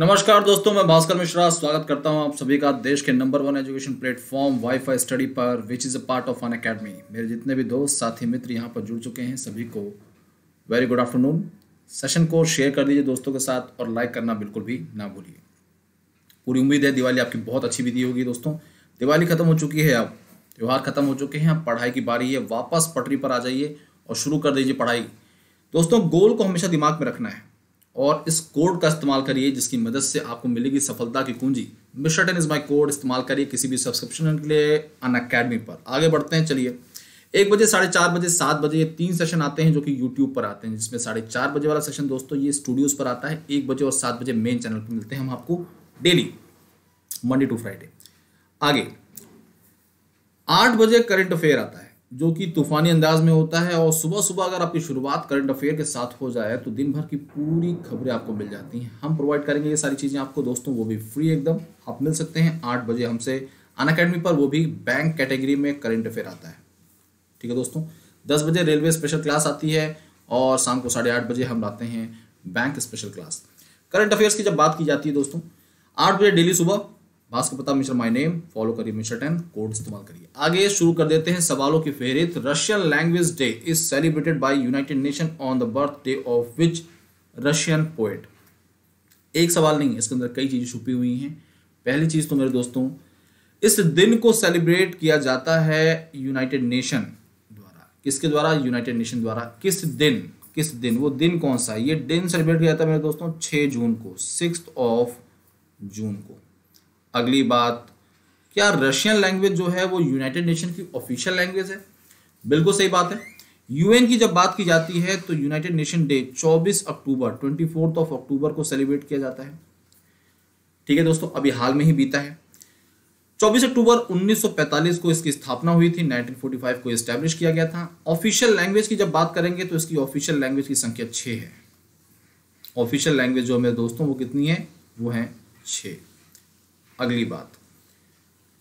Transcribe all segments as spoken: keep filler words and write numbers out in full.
नमस्कार दोस्तों, मैं भास्कर मिश्र स्वागत करता हूं आप सभी का देश के number one education platform WiFi study पर, which is a part of Unacademy. मेरे जितने भी दोस्त साथी मित्र यहां पर जुड़ चुके हैं सभी को वेरी गुड आफ्टरनून। सेशन को शेयर कर दीजिए दोस्तों के साथ और लाइक करना बिल्कुल भी ना भूलिए। पूरी उम्मीद है दिवाली आपकी बहुत अच्छी बीती होगी दोस्तों। दिवाली खत्म हो चुकी है, अब त्यौहार खत्म हो चुके हैं, अब पढ़ाई की बारी है। वापस पटरी पर आ जाइए और शुरू कर दीजिए पढ़ाई। दोस्तों गोल को हमेशा दिमाग में रखना है और इस कोड का इस्तेमाल करिए जिसकी मदद से आपको मिलेगी सफलता की कुंजी। मिशन इज माय कोड इस्तेमाल करिए किसी भी सब्सक्रिप्शन के लिए अनअकैडमी पर। आगे बढ़ते हैं, चलिए। एक बजे, साढ़े चार बजे, सात बजे ये तीन सेशन आते हैं जो कि यूट्यूब पर आते हैं, जिसमें साढ़े चार बजे वाला सेशन दोस्तों ये स्टूडियोज पर आता है। एक बजे और सात बजे मेन चैनल पर मिलते हैं हम आपको डेली मंडे टू फ्राइडे। आगे आठ बजे करंट अफेयर आता है जो कि तूफानी अंदाज में होता है और सुबह सुबह अगर आपकी शुरुआत करंट अफेयर के साथ हो जाए तो दिन भर की पूरी खबरें आपको मिल जाती हैं। हम प्रोवाइड करेंगे ये सारी चीज़ें आपको दोस्तों, वो भी फ्री एकदम। आप मिल सकते हैं आठ बजे हमसे अनअकैडमी पर, वो भी बैंक कैटेगरी में करंट अफेयर आता है, ठीक है दोस्तों। दस बजे रेलवे स्पेशल क्लास आती है और शाम को साढ़े आठ बजे हम लाते हैं bank special class. Current affairs की जब बात की जाती है दोस्तों, आठ बजे डेली सुबह Bhaskar Pratap Mishra my name, follow करिए मिश्र टेन कोड इस्तेमाल करिए। आगे शुरू कर देते हैं सवालों की फेहरिस्त। Russian language day is celebrated by United Nation on the birthday of which Russian poet. एक सवाल नहीं, इसके अंदर कई चीज़ें छुपी हुई हैं। पहली चीज़ तो मेरे दोस्तों, इस दिन को सेलिब्रेट किया जाता है यूनाइटेड नेशन द्वारा। किसके द्वारा? यूनाइटेड नेशन द्वारा। किस दिन? किस दिन, वो दिन कौन सा है? ये दिन सेलिब्रेट किया जाता है मेरे दोस्तों छः जून को, सिक्स्थ ऑफ जून को। अगली बात, क्या रशियन लैंग्वेज जो है वो यूनाइटेड नेशन की ऑफिशियल लैंग्वेज है? बिल्कुल सही बात है। यूएन की जब बात की जाती है तो यूनाइटेड नेशन डे चौबीस अक्टूबर, ट्वेंटी फोर्थ ऑफ अक्टूबर को सेलिब्रेट किया जाता है, ठीक है दोस्तों। अभी हाल में ही बीता है। चौबीस अक्टूबर उन्नीस सौ पैंतालीस को इसकी स्थापना हुई थी, उन्नीस सौ पैंतालीस को एस्टैब्लिश किया गया था। ऑफिशियल लैंग्वेज की जब बात करेंगे तो इसकी ऑफिशियल लैंग्वेज की संख्या छः है। ऑफिशियल लैंग्वेज जो मेरे दोस्तों वो कितनी है? वो है छः। अगली बात,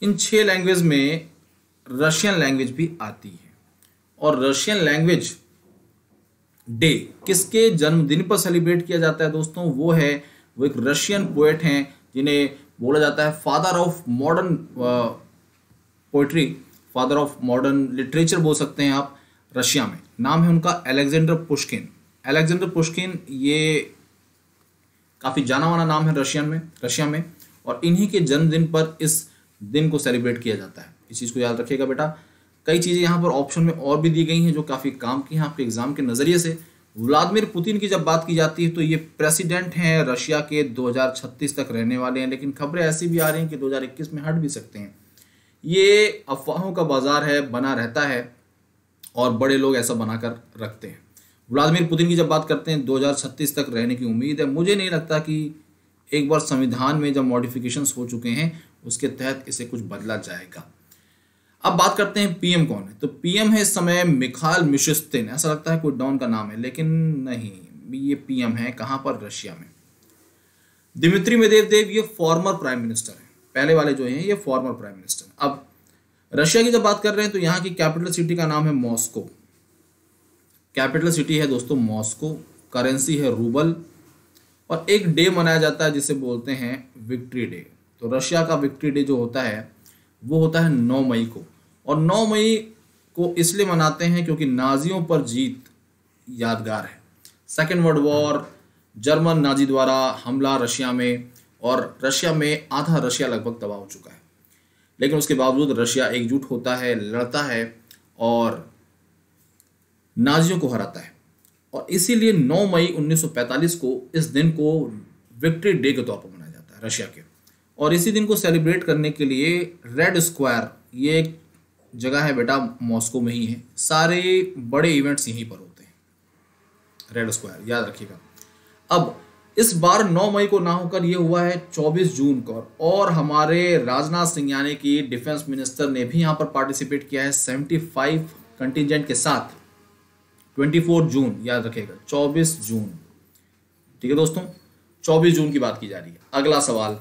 इन छह लैंग्वेज में रशियन लैंग्वेज भी आती है और रशियन लैंग्वेज डे किसके जन्मदिन पर सेलिब्रेट किया जाता है दोस्तों? वो है, वो एक रशियन पोएट हैं जिन्हें बोला जाता है father of modern poetry, father of modern literature बोल सकते हैं आप। रशिया में नाम है उनका अलेक्जेंडर पुश्किन। अलेक्जेंडर पुश्किन ये काफ़ी जाना माना नाम है रशियन में, रशिया में, और इन्हीं के जन्मदिन पर इस दिन को सेलिब्रेट किया जाता है। इस चीज़ को याद रखिएगा बेटा। कई चीज़ें यहाँ पर ऑप्शन में और भी दी गई हैं जो काफ़ी काम की हैं आपके एग्जाम के नज़रिए से। व्लादिमीर पुतिन की जब बात की जाती है तो ये प्रेसिडेंट हैं रशिया के, दो हज़ार छत्तीस तक रहने वाले हैं, लेकिन खबरें ऐसी भी आ रही हैं कि दो हज़ार इक्कीस में हट भी सकते हैं। ये अफवाहों का बाजार है, बना रहता है और बड़े लोग ऐसा बनाकर रखते हैं। व्लादिमीर पुतिन की जब बात करते हैं दो हज़ार छत्तीस तक रहने की उम्मीद है। मुझे नहीं लगता कि एक बार संविधान में जब मॉडिफिकेशंस हो चुके हैं उसके तहत इसे कुछ बदला जाएगा। अब बात करते हैं पीएम कौन है, तो पीएम है इस समय मिखाइल मिशुस्तिन। ऐसा लगता है कोई डॉन का नाम है लेकिन नहीं, ये पीएम है कहाँ पर? रशिया में। दिमित्री मेदेवदेव ये फॉर्मर प्राइम मिनिस्टर हैं, पहले वाले जो हैं ये फॉर्मर प्राइम मिनिस्टर। अब रशिया की जब बात कर रहे हैं तो यहाँ की कैपिटल सिटी का नाम है मॉस्को। कैपिटल सिटी है दोस्तों मॉस्को, करेंसी है रूबल, और एक डे मनाया जाता है जिसे बोलते हैं विक्ट्री डे। तो रशिया का विक्ट्री डे जो होता है वो होता है नौ मई को, और नौ मई को इसलिए मनाते हैं क्योंकि नाजियों पर जीत यादगार है। Second world war, German Nazi द्वारा हमला रशिया में, और रशिया में आधा रशिया लगभग तबाह हो चुका है, लेकिन उसके बावजूद रशिया एकजुट होता है, लड़ता है और नाजियों को हराता है, और इसीलिए नौ मई उन्नीस सौ पैंतालीस को इस दिन को विक्ट्री डे के तौर पर मनाया जाता है रशिया के। और इसी दिन को सेलिब्रेट करने के लिए रेड स्क्वायर, ये एक जगह है बेटा मॉस्को में ही है, सारे बड़े इवेंट्स यहीं पर होते हैं, रेड स्क्वायर याद रखिएगा। अब इस बार नौ मई को ना होकर ये हुआ है चौबीस जून को, और हमारे राजनाथ सिंह यानी कि डिफेंस मिनिस्टर ने भी यहाँ पर पार्टिसिपेट किया है सेवेंटी फाइव कंटिजेंट के साथ, चौबीस जून याद रखेगा, चौबीस जून, ठीक है दोस्तों। चौबीस जून की बात की जा रही है। अगला सवाल,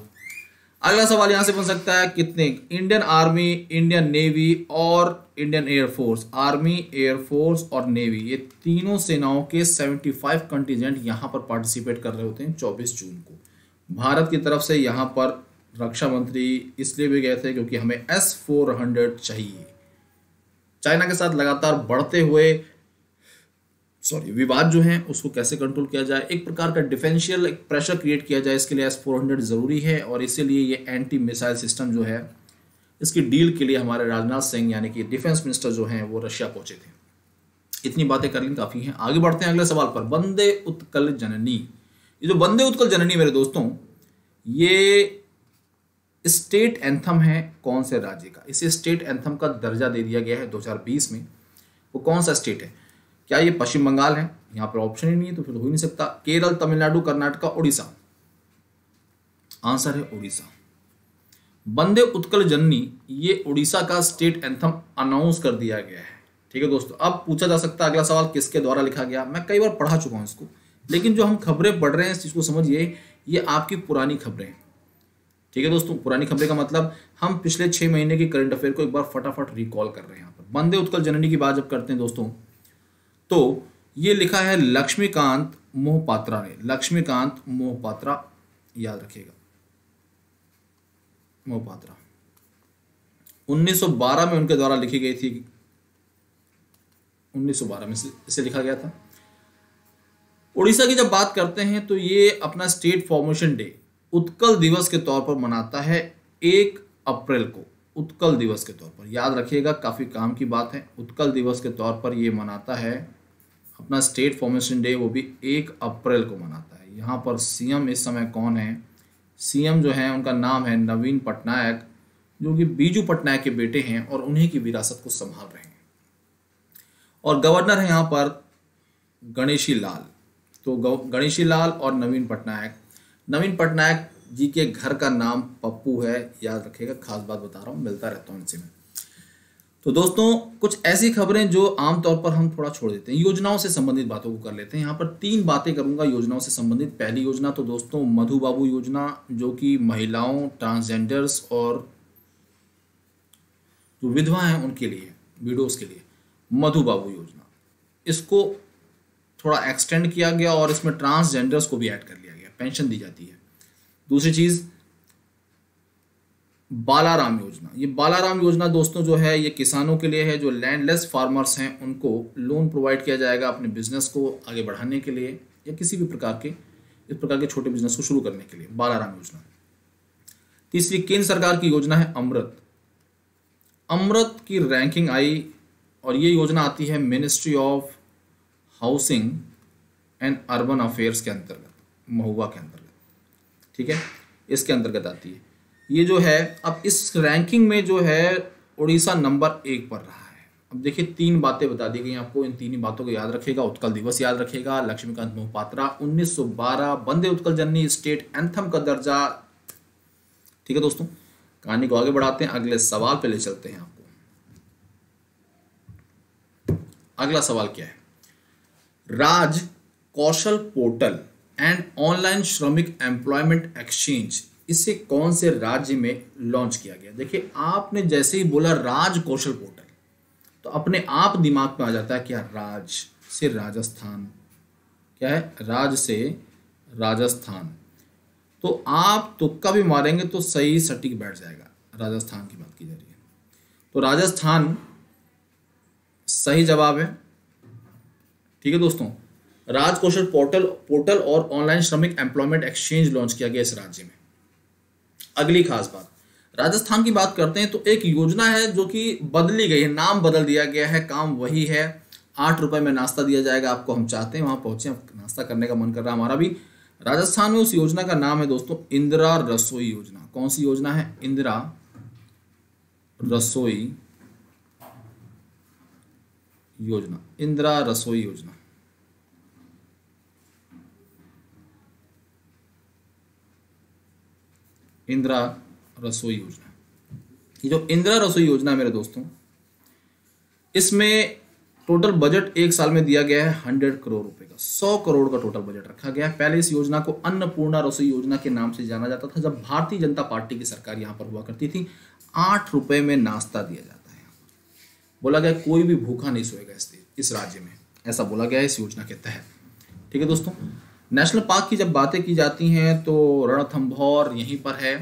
अगला सवाल यहाँ से बन सकता है कितने इंडियन आर्मी, इंडियन नेवी और इंडियन एयरफोर्स, आर्मी, एयरफोर्स और नेवी, ये तीनों सेनाओं के पचहत्तर कंटीजेंट यहाँ पर पार्टिसिपेट कर रहे होते हैं चौबीस जून को। भारत की तरफ से यहाँ पर रक्षा मंत्री इसलिए भी गए थे क्योंकि हमें एस फोर हंड्रेड चाहिए। चाइना के साथ लगातार बढ़ते हुए सॉरी विवाद जो हैं उसको कैसे कंट्रोल किया जाए, एक प्रकार का डिफेंशियल प्रेशर क्रिएट किया जाए, इसके लिए एस फोर हंड्रेड ज़रूरी है और इसीलिए ये एंटी मिसाइल सिस्टम जो है इसकी डील के लिए हमारे राजनाथ सिंह यानी कि डिफेंस मिनिस्टर जो हैं वो रशिया पहुंचे थे। इतनी बातें कर ली काफ़ी हैं, आगे बढ़ते हैं अगले सवाल पर। वंदे उत्कल जननी, ये जो वंदे उत्कल जननी मेरे दोस्तों ये स्टेट एंथम है कौन से राज्य का, इसे स्टेट एंथम का दर्जा दे दिया गया है दो हज़ार बीस में। वो कौन सा स्टेट है? क्या ये पश्चिम बंगाल है? यहाँ पर ऑप्शन ही नहीं है तो फिर हो ही नहीं सकता। केरल, तमिलनाडु, कर्नाटका, उड़ीसा, आंसर है उड़ीसा। वंदे उत्कल जननी ये उड़ीसा का स्टेट एंथम अनाउंस कर दिया गया है। ठीक है दोस्तों, अब पूछा जा सकता है अगला सवाल किसके द्वारा लिखा गया। मैं कई बार पढ़ा चुका हूँ इसको, लेकिन जो हम खबरें पढ़ रहे हैं इस चीज़ को समझिए, ये आपकी पुरानी खबरें हैं। ठीक है दोस्तों, पुरानी खबरें का मतलब हम पिछले छः महीने के करंट अफेयर को एक बार फटाफट रिकॉल कर रहे हैं। यहाँ पर वंदे उत्कल जननी की बात जब करते हैं दोस्तों तो ये लिखा है लक्ष्मीकांत मोहपात्रा ने, लक्ष्मीकांत मोहपात्रा याद रखिएगा, मोहपात्रा। उन्नीस सौ बारह में उनके द्वारा लिखी गई थी, उन्नीस सौ बारह में इसे लिखा गया था। उड़ीसा की जब बात करते हैं तो ये अपना स्टेट फॉर्मेशन डे उत्कल दिवस के तौर पर मनाता है एक अप्रैल को, उत्कल दिवस के तौर पर। याद रखिएगा, काफ़ी काम की बात है। उत्कल दिवस के तौर पर ये मनाता है अपना स्टेट फॉर्मेशन डे, वो भी एक अप्रैल को मनाता है। यहाँ पर सीएम इस समय कौन है? सीएम जो है उनका नाम है नवीन पटनायक, जो कि बीजू पटनायक के बेटे हैं और उन्हीं की विरासत को संभाल रहे हैं, और गवर्नर है यहाँ पर गणेशी लाल। तो गणेशी लाल और नवीन पटनायक, नवीन पटनायक जी के घर का नाम पप्पू है, याद रखिएगा, खास बात बता रहा हूँ, मिलता रहता हूँ इनसे में। तो दोस्तों कुछ ऐसी खबरें जो आमतौर पर हम थोड़ा छोड़ देते हैं, योजनाओं से संबंधित बातों को कर लेते हैं। यहाँ पर तीन बातें करूँगा योजनाओं से संबंधित। पहली योजना तो दोस्तों मधु बाबू योजना, जो कि महिलाओं, ट्रांसजेंडर्स और जो विधवा हैं उनके लिए, विडोज के लिए मधु बाबू योजना, इसको थोड़ा एक्सटेंड किया गया और इसमें ट्रांसजेंडर्स को भी ऐड कर लिया गया, पेंशन दी जाती है। दूसरी चीज़ बालाराम योजना, ये बालाराम योजना दोस्तों जो है ये किसानों के लिए है, जो लैंडलेस फार्मर्स हैं उनको लोन प्रोवाइड किया जाएगा अपने बिजनेस को आगे बढ़ाने के लिए या किसी भी प्रकार के इस प्रकार के छोटे बिजनेस को शुरू करने के लिए, बालाराम योजना। तीसरी केंद्र सरकार की योजना है अमृत, अमृत की रैंकिंग आई और ये योजना आती है ministry of housing and urban affairs के अंतर्गत, महुआ के अंतर्गत, ठीक है, इसके अंतर्गत आती है ये जो है। अब इस रैंकिंग में जो है उड़ीसा नंबर एक पर रहा है। अब देखिए तीन बातें बता दी गई आपको, इन तीन ही बातों को याद रखिएगा। उत्कल दिवस याद रखिएगा, लक्ष्मीकांत मोहपात्रा, उन्नीस सौ बारह, वंदे उत्कल जननी, स्टेट एंथम का दर्जा। ठीक है दोस्तों, कहानी को आगे बढ़ाते हैं, अगले सवाल पे ले चलते हैं आपको। अगला सवाल क्या है? राजकौशल पोर्टल एंड ऑनलाइन श्रमिक एम्प्लॉयमेंट एक्सचेंज, इसे कौन से राज्य में लॉन्च किया गया? देखिए आपने जैसे ही बोला राजकौशल पोर्टल तो अपने आप दिमाग में आ जाता है क्या, राज से राजस्थान, क्या है राज से राजस्थान, तो आप तुक्का भी मारेंगे तो सही सटीक बैठ जाएगा। राजस्थान की बात की जा रही है तो राजस्थान सही जवाब है। ठीक है दोस्तों, राजकौशल पोर्टल पोर्टल और ऑनलाइन श्रमिक एम्प्लॉयमेंट एक्सचेंज लॉन्च किया गया इस राज्य में। अगली खास बात, राजस्थान की बात करते हैं तो एक योजना है जो कि बदली गई है, नाम बदल दिया गया है, काम वही है। आठ रुपए में नाश्ता दिया जाएगा आपको, हम चाहते हैं वहाँ पहुँचे, नाश्ता करने का मन कर रहा है हमारा भी। राजस्थान में उस योजना का नाम है दोस्तों इंदिरा रसोई योजना। कौन सी योजना है? इंदिरा रसोई योजना, इंदिरा रसोई योजना। इंदिरा रसोई योजना, ये जो इंदिरा रसोई योजना है मेरे दोस्तों, इसमें टोटल बजट एक साल में दिया गया है हंड्रेड करोड़ रुपए का, सौ करोड़ का टोटल बजट रखा गया है। पहले इस योजना को अन्नपूर्णा रसोई योजना के नाम से जाना जाता था, जब भारतीय जनता पार्टी की सरकार यहाँ पर हुआ करती थी। आठ रुपये में नाश्ता दिया जाता है, बोला गया कोई भी भूखा नहीं सोएगा इस, इस राज्य में, ऐसा बोला गया है इस योजना के तहत। ठीक है दोस्तों, नेशनल पार्क की जब बातें की जाती हैं तो रणथंभौर यहीं पर है,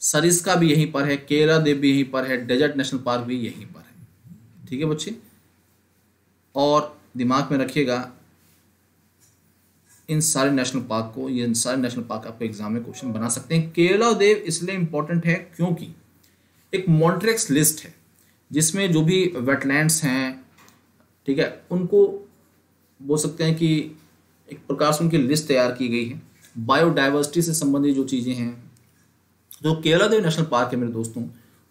सरिस्का भी यहीं पर है, केला देव भी यहीं पर है, डेजर्ट नेशनल पार्क भी यहीं पर है। ठीक है बच्चे, और दिमाग में रखिएगा इन सारे नेशनल पार्क को, ये इन सारे नेशनल पार्क आपको एग्जाम में क्वेश्चन बना सकते हैं। केला देव इसलिए इम्पोर्टेंट है क्योंकि एक मॉन्ट्रेक्स लिस्ट है जिसमें जो भी वेटलैंड्स हैं, ठीक है, उनको बोल सकते हैं कि एक प्रकार से उनकी लिस्ट तैयार की गई है। बायोडाइवर्सिटी से संबंधित जो चीज़ें हैं, जो केला देव नेशनल पार्क है मेरे दोस्तों,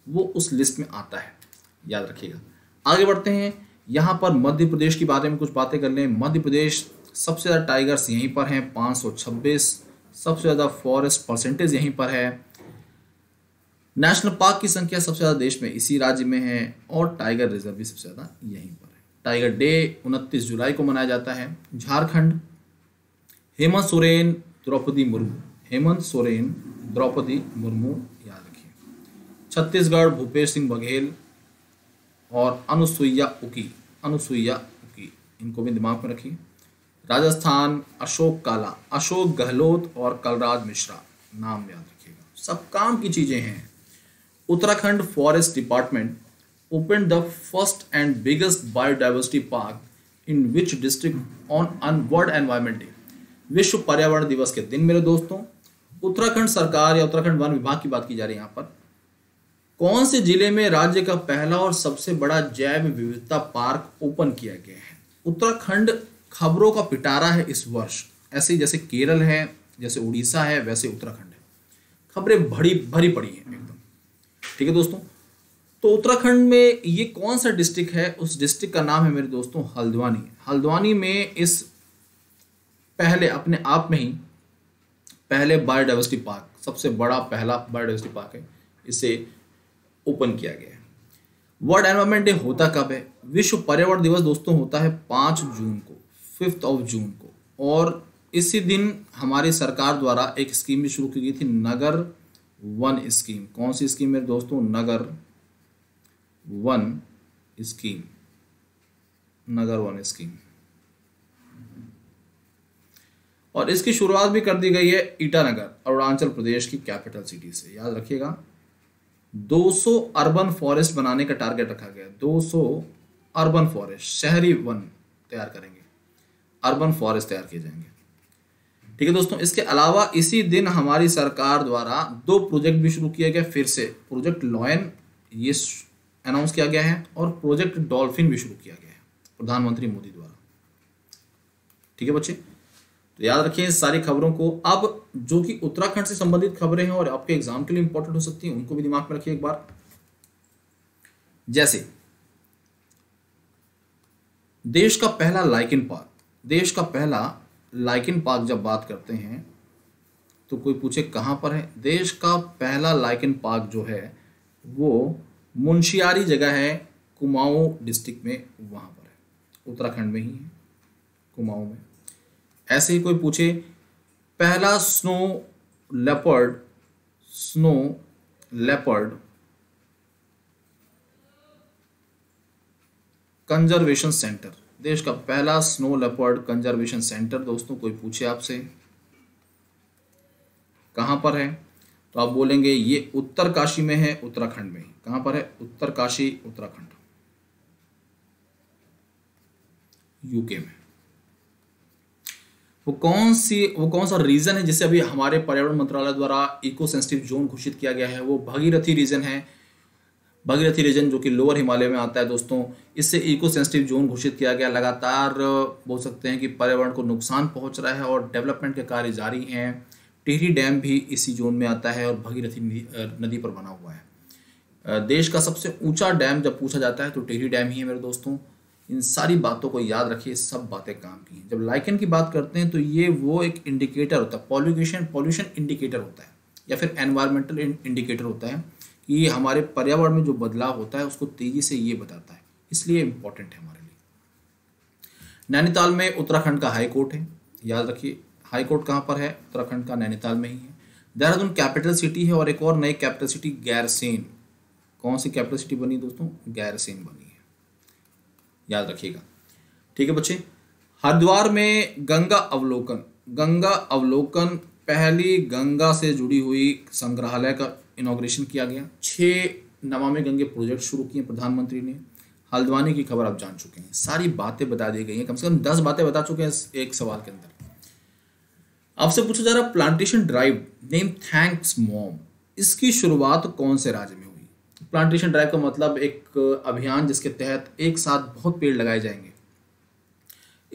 वो उस लिस्ट में आता है, याद रखिएगा। आगे बढ़ते हैं, यहाँ पर मध्य प्रदेश के बारे में कुछ बातें कर लें। मध्य प्रदेश सबसे ज़्यादा टाइगर्स यहीं पर हैं पाँच सौ छब्बीस, सबसे ज़्यादा फॉरेस्ट परसेंटेज यहीं पर है, नेशनल पार्क की संख्या सबसे ज़्यादा देश में इसी राज्य में है, और टाइगर रिजर्व भी सबसे ज़्यादा यहीं पर है। टाइगर डे उनतीस जुलाई को मनाया जाता है। झारखंड, हेमंत सोरेन द्रौपदी मुर्मू, हेमंत सोरेन द्रौपदी मुर्मू याद रखिए। छत्तीसगढ़ भूपेश सिंह बघेल और अनुसुईया उकी, अनुसुईया उकी, इनको भी दिमाग में रखिए। राजस्थान, अशोक काला, अशोक गहलोत और कलराज मिश्रा, नाम याद रखिएगा, सब काम की चीज़ें हैं। Uttarakhand forest department open the first and biggest biodiversity park in which district on an world environment day. विश्व पर्यावरण दिवस के दिन मेरे दोस्तों उत्तराखंड सरकार या उत्तराखंड वन विभाग की बात की जा रही है यहाँ पर, कौन से जिले में राज्य का पहला और सबसे बड़ा जैव विविधता पार्क ओपन किया गया है। उत्तराखंड खबरों का पिटारा है इस वर्ष, ऐसे ही जैसे केरल है, जैसे उड़ीसा है, वैसे उत्तराखंड है, खबरें भरी भरी पड़ी हैं एकदम। ठीक है दोस्तों, तो उत्तराखंड में ये कौन सा डिस्ट्रिक्ट है, उस डिस्ट्रिक्ट का नाम है मेरे दोस्तों हल्द्वानी। हल्द्वानी में इस पहले अपने आप में ही पहले बायोडाइवर्सिटी पार्क, सबसे बड़ा पहला बायोडाइवर्सिटी पार्क है, इसे ओपन किया गया है। वर्ल्ड एनवायरमेंट डे होता कब है? विश्व पर्यावरण दिवस दोस्तों होता है पाँच जून को, फिफ्थ ऑफ जून को, और इसी दिन हमारी सरकार द्वारा एक स्कीम भी शुरू की गई थी, नगर वन स्कीम। कौन सी स्कीम मेरे दोस्तों? नगर वन स्कीम, नगर वन स्कीम, और इसकी शुरुआत भी कर दी गई है ईटानगर, अरुणाचल प्रदेश की कैपिटल सिटी से, याद रखिएगा। दो सौ अर्बन फॉरेस्ट बनाने का टारगेट रखा गया है, दो सौ अर्बन फॉरेस्ट, शहरी वन तैयार करेंगे, अर्बन फॉरेस्ट तैयार किए जाएंगे। ठीक है दोस्तों, इसके अलावा इसी दिन हमारी सरकार द्वारा दो प्रोजेक्ट भी शुरू किए गए फिर से, प्रोजेक्ट लॉयन ये अनाउंस किया गया है और प्रोजेक्ट डॉल्फिन भी शुरू किया गया है प्रधानमंत्री मोदी द्वारा। ठीक है बच्चे, तो याद रखिए सारी खबरों को। अब जो कि उत्तराखंड से संबंधित खबरें हैं और आपके एग्जाम के लिए इंपॉर्टेंट हो सकती हैं, उनको भी दिमाग में रखिए एक बार। जैसे देश का पहला लाइकन पार्क, देश का पहला लाइकन पार्क जब बात करते हैं तो कोई पूछे कहाँ पर है, देश का पहला लाइकन पार्क जो है वो मुंशियारी जगह है, कुमाऊँ डिस्ट्रिक्ट में, वहाँ पर है, उत्तराखंड में ही है, कुमाऊँ में। ऐसे ही कोई पूछे पहला snow leopard, snow leopard conservation centre, देश का पहला स्नो लेपर्ड कंजर्वेशन सेंटर दोस्तों कोई पूछे आपसे कहाँ पर है, तो आप बोलेंगे ये उत्तरकाशी में है, उत्तराखंड में ही। कहाँ पर है? उत्तरकाशी, उत्तराखंड, यूके में। वो कौन सी वो कौन सा रीजन है जिसे अभी हमारे पर्यावरण मंत्रालय द्वारा इको सेंसिटिव जोन घोषित किया गया है? वो भागीरथी रीजन है, भागीरथी रीजन जो कि लोअर हिमालय में आता है दोस्तों, इससे इको सेंसिटिव जोन घोषित किया गया। लगातार बोल सकते हैं कि पर्यावरण को नुकसान पहुंच रहा है और डेवलपमेंट के कार्य जारी हैं। टिहरी डैम भी इसी जोन में आता है और भागीरथी नदी पर बना हुआ है। देश का सबसे ऊँचा डैम जब पूछा जाता है तो टिहरी डैम ही है मेरे दोस्तों। इन सारी बातों को याद रखिए, सब बातें काम की हैं। जब लाइकन की बात करते हैं तो ये वो एक इंडिकेटर होता है, पॉल्यूशन पॉल्यूशन इंडिकेटर होता है या फिर एनवायरमेंटल इंडिकेटर होता है कि हमारे पर्यावरण में जो बदलाव होता है उसको तेज़ी से ये बताता है, इसलिए इम्पोर्टेंट है हमारे लिए। नैनीताल में उत्तराखंड का हाई कोर्ट है, याद रखिए। हाई कोर्ट कहाँ पर है? उत्तराखंड का नैनीताल में ही है। देहरादून कैपिटल सिटी है और एक और नई कैपिटल सिटी गैरसेन, कौन सी कैपिटल सिटी बनी दोस्तों? गैरसेन बनी, याद रखिएगा। ठीक है बच्चे, हरिद्वार में गंगा अवलोकन, गंगा अवलोकन, पहली गंगा से जुड़ी हुई संग्रहालय का इनॉग्रेशन किया गया। छः नमामि गंगे प्रोजेक्ट शुरू किए प्रधानमंत्री ने। हल्द्वानी की खबर आप जान चुके हैं, सारी बातें बता दी गई हैं, कम से कम दस बातें बता चुके हैं एक सवाल के अंदर। आपसे पूछा जा रहा plantation drive name thanks mom, इसकी शुरुआत कौन से राज्य में हुई? प्लांटेशन ड्राइव का मतलब एक अभियान जिसके तहत एक साथ बहुत पेड़ लगाए जाएंगे।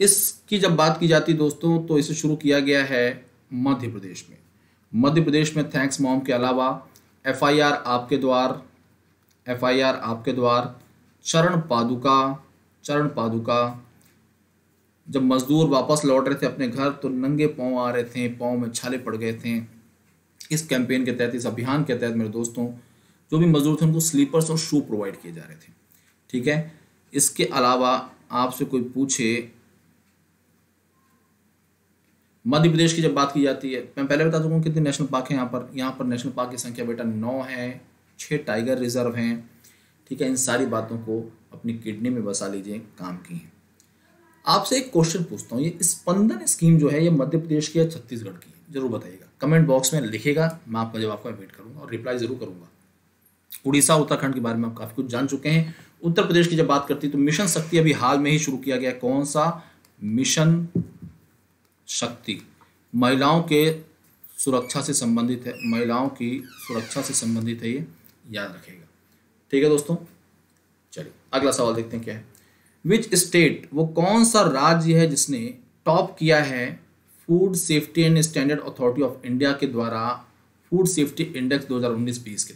इसकी जब बात की जाती दोस्तों तो इसे शुरू किया गया है मध्य प्रदेश में। मध्य प्रदेश में थैंक्स मॉम के अलावा एफ आई आर आपके द्वार, एफ आई आर आपके द्वार, चरण पादुका, चरण पादुका, जब मजदूर वापस लौट रहे थे अपने घर तो नंगे पाँव आ रहे थे, पाँव में छाले पड़ गए थे, इस कैंपेन के तहत, इस अभियान के तहत मेरे दोस्तों जो भी मजदूर थे उनको स्लीपर्स और शू प्रोवाइड किए जा रहे थे। ठीक है, इसके अलावा आपसे कोई पूछे मध्य प्रदेश की जब बात की जाती है, मैं पहले बता दूंगा कितने नेशनल पार्क हैं यहाँ पर। यहाँ पर नेशनल पार्क की संख्या बेटा नौ है, छः टाइगर रिजर्व हैं। ठीक है, इन सारी बातों को अपनी किडनी में बसा लीजिए, काम की हैं। आपसे एक क्वेश्चन पूछता हूँ, ये स्पंदन स्कीम जो है ये मध्य प्रदेश की या छत्तीसगढ़ की है? जरूर बताइएगा, कमेंट बॉक्स में लिखेगा, मैं आपका जवाब का वेट करूँगा और रिप्लाई जरूर करूँगा। उड़ीसा उत्तराखंड के बारे में आप काफ़ी कुछ जान चुके हैं। उत्तर प्रदेश की जब बात करती है तो मिशन शक्ति अभी हाल में ही शुरू किया गया। कौन सा? मिशन शक्ति महिलाओं के सुरक्षा से संबंधित है, महिलाओं की सुरक्षा से संबंधित है, ये याद रखेगा। ठीक है दोस्तों, चलिए अगला सवाल देखते हैं क्या है। विच स्टेट, वो कौन सा राज्य है जिसने टॉप किया है food safety and standard authority of India के द्वारा फूड सेफ्टी इंडेक्स दो हज़ार उन्नीस बीस के?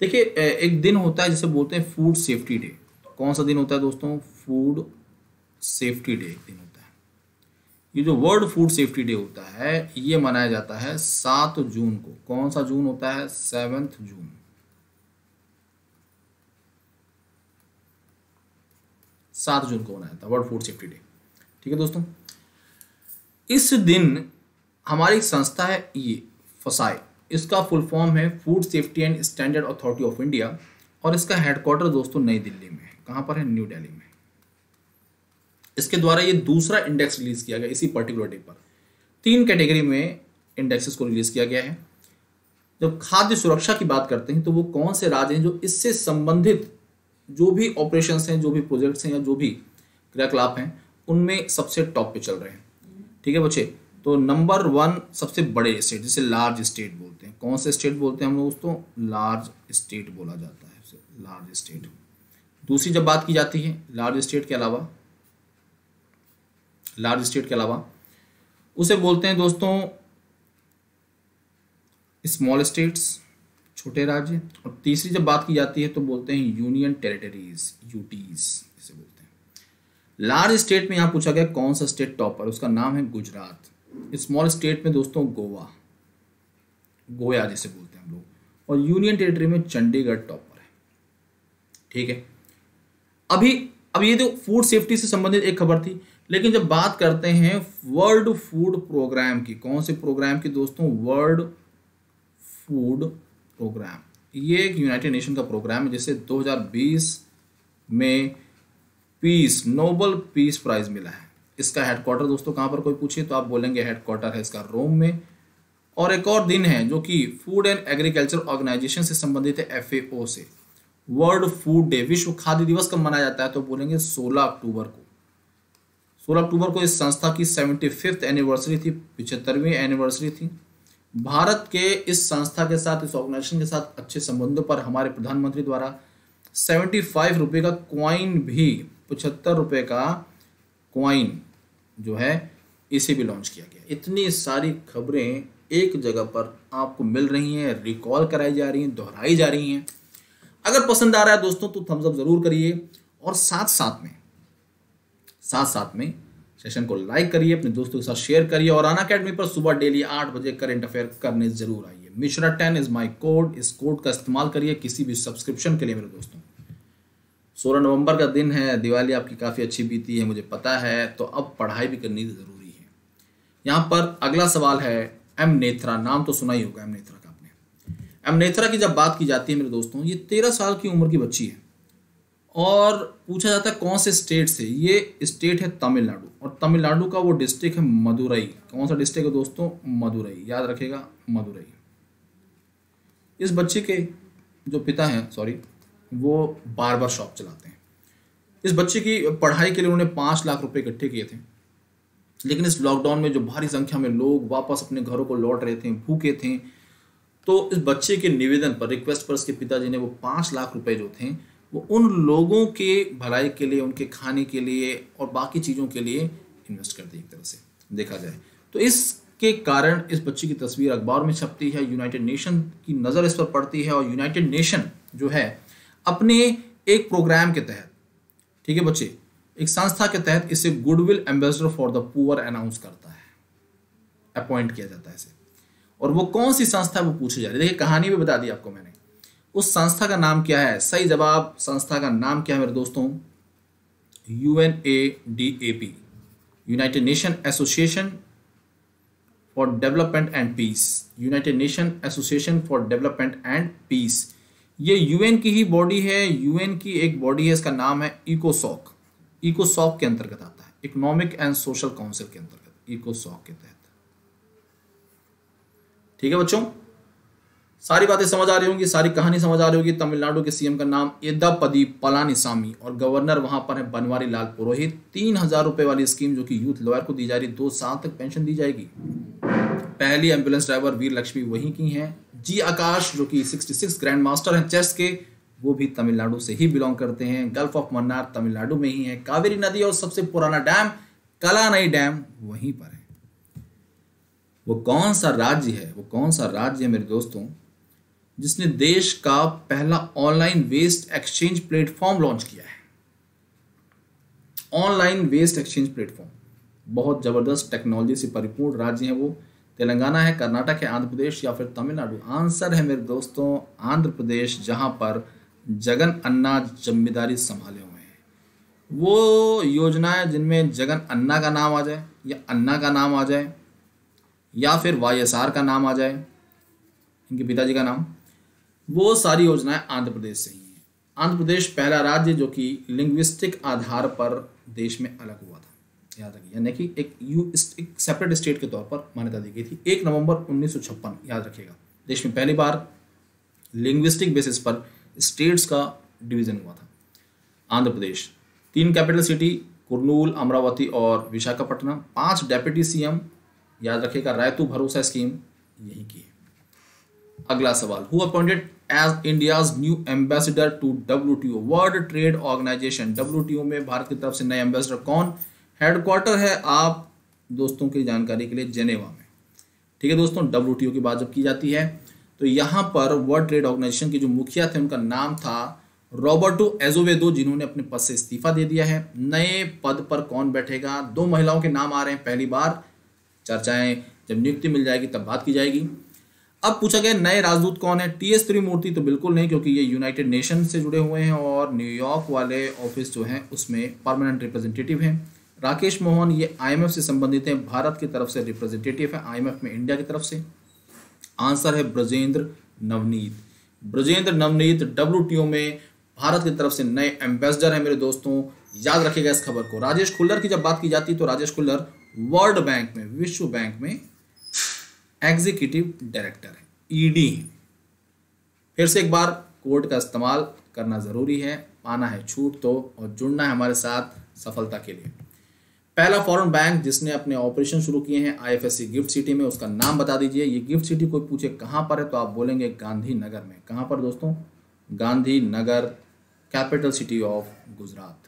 देखिए एक दिन होता है जिसे बोलते हैं फूड सेफ्टी डे। कौन सा दिन होता है दोस्तों? फूड सेफ्टी डे एक दिन होता है। ये जो वर्ल्ड फूड सेफ्टी डे होता है ये मनाया जाता है सात जून को। कौन सा जून होता है? Seventh June. सात जून को मनाया जाता है वर्ल्ड फूड सेफ्टी डे। ठीक है दोस्तों, इस दिन हमारी संस्था है ये फसाए, इसका फुल फॉर्म है food safety and standard authority of India, और इसका हेडक्वार्टर दोस्तों नई दिल्ली में है। कहाँ पर है? न्यू दिल्ली में। इसके द्वारा ये दूसरा इंडेक्स रिलीज किया गया इसी पर्टिकुलर डे पर। तीन कैटेगरी में इंडेक्सेस को रिलीज किया गया है। जब खाद्य सुरक्षा की बात करते हैं तो वो कौन से राज्य हैं जो इससे संबंधित जो भी ऑपरेशंस हैं, जो भी प्रोजेक्ट्स हैं या जो भी क्रियाकलाप हैं उनमें सबसे टॉप पे चल रहे हैं? ठीक है बच्चे, तो नंबर वन सबसे बड़े स्टेट जिसे लार्ज स्टेट बोलते हैं, कौन से स्टेट बोलते हैं हम लोग दोस्तों? लार्ज स्टेट बोला जाता है, लार्ज स्टेट। दूसरी जब बात की जाती है लार्ज स्टेट के अलावा, लार्ज स्टेट के अलावा उसे बोलते हैं दोस्तों स्मॉल स्टेट्स, छोटे राज्य। और तीसरी जब बात की जाती है तो बोलते हैं यूनियन टेरिटरीज, यूटीज इसे बोलते हैं। लार्ज स्टेट में यहाँ पूछा गया कौन सा स्टेट टॉप पर, उसका नाम है गुजरात। स्मॉल स्टेट में दोस्तों गोवा, गोवा जिसे बोलते हैं हम लोग, और यूनियन टेरिटरी में चंडीगढ़ टॉप पर है। ठीक है, अभी अब ये तो फूड सेफ्टी से संबंधित एक खबर थी, लेकिन जब बात करते हैं वर्ल्ड फूड प्रोग्राम की, कौन से प्रोग्राम की दोस्तों? वर्ल्ड फूड प्रोग्राम, ये एक यूनाइटेड नेशन का प्रोग्राम है जिसे दो हज़ार बीस में पीस, नोबेल पीस प्राइज मिला है। इसका हेडक्वार्टर दोस्तों कहाँ पर कोई पूछे तो आप बोलेंगे हेडक्वार्टर है इसका रोम में। और एक और दिन है जो कि फूड एंड एग्रीकल्चर ऑर्गेनाइजेशन से संबंधित है, एफ ए ओ से, वर्ल्ड फूड डे। विश्व खाद्य दिवस कब मनाया जाता है तो बोलेंगे सोलह अक्टूबर को। सोलह अक्टूबर को इस संस्था की सेवेंटी फिफ्थ एनिवर्सरी थी, पिछहत्तरवीं एनिवर्सरी थी। भारत के इस संस्था के साथ, इस ऑर्गेनाइजेशन के साथ अच्छे संबंधों पर हमारे प्रधानमंत्री द्वारा सेवेंटी फाइव रुपये का क्वाइन भी, पचहत्तर रुपये का क्वाइन जो है इसे भी लॉन्च किया गया। इतनी सारी खबरें एक जगह पर आपको मिल रही हैं, रिकॉल कराई जा रही हैं, दोहराई जा रही हैं। अगर पसंद आ रहा है दोस्तों तो थम्स अप जरूर करिए, और साथ साथ में साथ साथ में सेशन को लाइक करिए, अपने दोस्तों के साथ शेयर करिए, और अनअकैडमी पर सुबह डेली आठ बजे करंट अफेयर करने जरूर आइए। Mishra ten is my code, इस कोड का इस्तेमाल करिए किसी भी सब्सक्रिप्शन के लिए मेरे दोस्तों। सोलह नवंबर का दिन है, दिवाली आपकी काफ़ी अच्छी बीती है मुझे पता है, तो अब पढ़ाई भी करनी ज़रूरी है। यहाँ पर अगला सवाल है एम नेथरा, नाम तो सुना ही होगा एम नेथरा का आपने। एम नेथरा की जब बात की जाती है मेरे दोस्तों, ये तेरह साल की उम्र की बच्ची है और पूछा जाता है कौन से स्टेट से, ये स्टेट है तमिलनाडु, और तमिलनाडु का वो डिस्ट्रिक्ट है मदुरई। कौन सा डिस्ट्रिक्ट है दोस्तों? मदुरई, याद रखेगा मदुरई। इस बच्चे के जो पिता हैं सॉरी वो बार बार शॉप चलाते हैं। इस बच्चे की पढ़ाई के लिए उन्होंने पाँच लाख रुपए इकट्ठे किए थे, लेकिन इस लॉकडाउन में जो भारी संख्या में लोग वापस अपने घरों को लौट रहे थे, भूखे थे, तो इस बच्चे के निवेदन पर, रिक्वेस्ट पर उसके पिताजी ने वो पाँच लाख रुपए जो थे वो उन लोगों के भलाई के लिए, उनके खाने के लिए और बाकी चीज़ों के लिए इन्वेस्ट कर दी। एक तरह से देखा जाए तो इसके कारण इस बच्चे की तस्वीर अखबार में छपती है, यूनाइटेड नेशन की नज़र इस पर पड़ती है, और यूनाइटेड नेशन जो है अपने एक प्रोग्राम के तहत, ठीक है बच्चे, एक संस्था के तहत इसे goodwill ambassador for the poor announce करता है, अपॉइंट किया जाता है इसे। और वो कौन सी संस्था है वो पूछी जा रही है। देखिए कहानी भी बता दी आपको मैंने, उस संस्था का नाम क्या है? सही जवाब, संस्था का नाम क्या है मेरे दोस्तों? U N A D A P, United nation association for development and peace. United nation association for development and peace, ये यूएन की ही बॉडी है, यूएन की एक बॉडी है, इसका नाम है इकोसॉक। इकोसॉक के अंतर्गत आता है, इकोनॉमिक एंड सोशल काउंसिल के अंतर्गत, इकोसॉक के तहत। ठीक है बच्चों, सारी बातें समझ आ रही होंगी, सारी कहानी समझ आ रही होगी। तमिलनाडु के सीएम का नाम एदापदी पलानीसामी और गवर्नर वहां पर है बनवारी लाल पुरोहित। तीन हजार रुपए वाली स्कीम जो कि यूथ लॉयर को दी जा रही, दो साल तक पेंशन दी जाएगी। पहली एम्बुलेंस ड्राइवर वीर लक्ष्मी वही की है। जी आकाश जो कि सिक्सटी सिक्स ग्रैंड मास्टर है चेस के, वो भी तमिलनाडु से ही बिलोंग करते हैं। गल्फ ऑफ मन्नार तमिलनाडु में ही है। कावेरी नदी और सबसे पुराना डैम कलानई डैम वहीं पर है। वो कौन सा राज्य है, वो कौन सा राज्य है मेरे दोस्तों जिसने देश का पहला online waste exchange platform launch किया है? ऑनलाइन वेस्ट एक्सचेंज प्लेटफॉर्म, बहुत जबरदस्त टेक्नोलॉजी से परिपूर्ण राज्य है वो। तेलंगाना है, कर्नाटक है, आंध्र प्रदेश या फिर तमिलनाडु? आंसर है मेरे दोस्तों आंध्र प्रदेश, जहाँ पर जगन अन्ना जिम्मेदारी संभाले हुए हैं। वो योजनाएं जिनमें जगन अन्ना का नाम आ जाए या अन्ना का नाम आ जाए या फिर वाई एस आर का नाम आ जाए, इनके पिताजी का नाम, वो सारी योजनाएं आंध्र प्रदेश से ही हैं। आंध्र प्रदेश पहला राज्य जो कि लिंग्विस्टिक आधार पर देश में अलग हुआ था, याद रखिए, यानी कि एक यू एक सेपरेट स्टेट के तौर पर मान्यता दी गई थी एक नवम्बर उन्नीस सौ छप्पन याद रखिएगा। देश में पहली बार लिंग्विस्टिक बेसिस पर स्टेट्स का डिवीज़न हुआ था। आंध्र प्रदेश, तीन कैपिटल सिटी कुर्नूल, अमरावती और विशाखापट्टनम। पांच डेप्यूटी सीएम, याद रखेगा, रायतू भरोसा स्कीम यही की है। अगला सवाल, who appointed as India's new ambassador to W T O, world trade organization. W T O में भारत की तरफ से नए एम्बेसडर कौन? हेडक्वार्टर है आप दोस्तों की जानकारी के लिए जेनेवा में, ठीक है दोस्तों। डब्ल्यू टी ओ की बात जब की जाती है तो यहाँ पर वर्ल्ड ट्रेड ऑर्गेनाइजेशन के जो मुखिया थे उनका नाम था रॉबर्टो एजोवेदो, जिन्होंने अपने पद से इस्तीफा दे दिया है। नए पद पर कौन बैठेगा? दो महिलाओं के नाम आ रहे हैं पहली बार, चर्चाएं जब नियुक्ति मिल जाएगी तब बात की जाएगी। अब पूछा गया नए राजदूत कौन है? टी एस त्रिमूर्ति तो बिल्कुल नहीं, क्योंकि ये यूनाइटेड नेशन से जुड़े हुए हैं और न्यूयॉर्क वाले ऑफिस जो हैं उसमें परमानेंट रिप्रेजेंटेटिव हैं। राकेश मोहन, ये आई एम एफ से संबंधित हैं, भारत की तरफ से रिप्रेजेंटेटिव है आई एम एफ में इंडिया की तरफ से। आंसर है Brajendra Navneet. Brajendra Navneet W T O में भारत की तरफ से नए एम्बेसडर हैं मेरे दोस्तों, याद रखिएगा इस खबर को। राजेश खुल्लर की जब बात की जाती तो राजेश खुल्लर वर्ल्ड बैंक में, विश्व बैंक में एग्जीक्यूटिव डायरेक्टर है, ई डी है। फिर से एक बार, कोड का इस्तेमाल करना जरूरी है, पाना है छूट तो, और जुड़ना है हमारे साथ सफलता के लिए। पहला फॉरेन बैंक जिसने अपने ऑपरेशन शुरू किए हैं I F S C gift city में, उसका नाम बता दीजिए। ये गिफ्ट सिटी कोई पूछे कहाँ पर है तो आप बोलेंगे गांधी नगर में। कहाँ पर दोस्तों? Gandhinagar, capital city of Gujarat.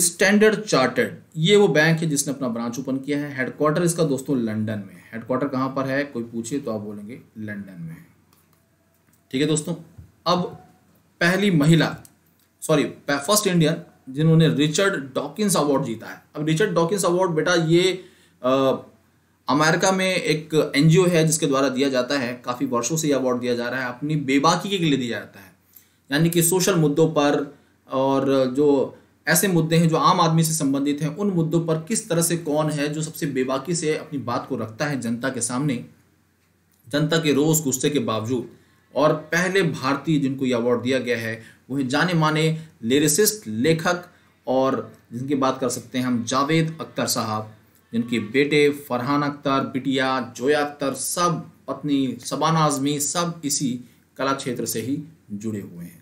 Standard chartered, ये वो बैंक है जिसने अपना ब्रांच ओपन किया है। हेडक्वार्टर इसका दोस्तों लंदन में। हेडक्वार्टर कहाँ पर है कोई पूछे तो आप बोलेंगे लंदन में, ठीक है दोस्तों। अब पहली महिला, सॉरी फर्स्ट इंडियन जिन्होंने रिचर्ड डॉकिंस अवार्ड जीता है। अब रिचर्ड डॉकिंस अवार्ड बेटा ये आ, अमेरिका में एक एन जी ओ है जिसके द्वारा दिया जाता है, काफ़ी वर्षों से ये अवार्ड दिया जा रहा है, अपनी बेबाकी के लिए दिया जाता है, यानी कि सोशल मुद्दों पर और जो ऐसे मुद्दे हैं जो आम आदमी से संबंधित हैं उन मुद्दों पर किस तरह से कौन है जो सबसे बेबाकी से अपनी बात को रखता है जनता के सामने, जनता के रोष गुस्से के बावजूद। और पहले भारतीय जिनको ये अवार्ड दिया गया है वहीं जाने माने लिरिसिस्ट, लेखक और जिनकी बात कर सकते हैं हम जावेद अख्तर साहब, जिनके बेटे फरहान अख्तर, बिटिया जोया अख्तर, सब पत्नी शबाना आज़मी, सब इसी कला क्षेत्र से ही जुड़े हुए हैं।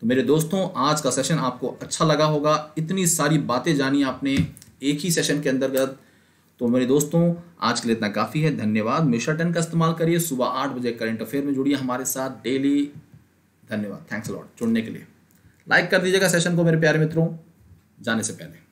तो मेरे दोस्तों, आज का सेशन आपको अच्छा लगा होगा। इतनी सारी बातें जानी आपने एक ही सेशन के अंतर्गत। तो मेरे दोस्तों, आज के लिए इतना काफ़ी है। धन्यवाद। मिशन टन का इस्तेमाल करिए। सुबह आठ बजे करंट अफेयर में जुड़िए हमारे साथ डेली। धन्यवाद। थैंक्स अ लॉट जुड़ने के लिए। लाइक कर दीजिएगा सेशन को मेरे प्यारे मित्रों जाने से पहले।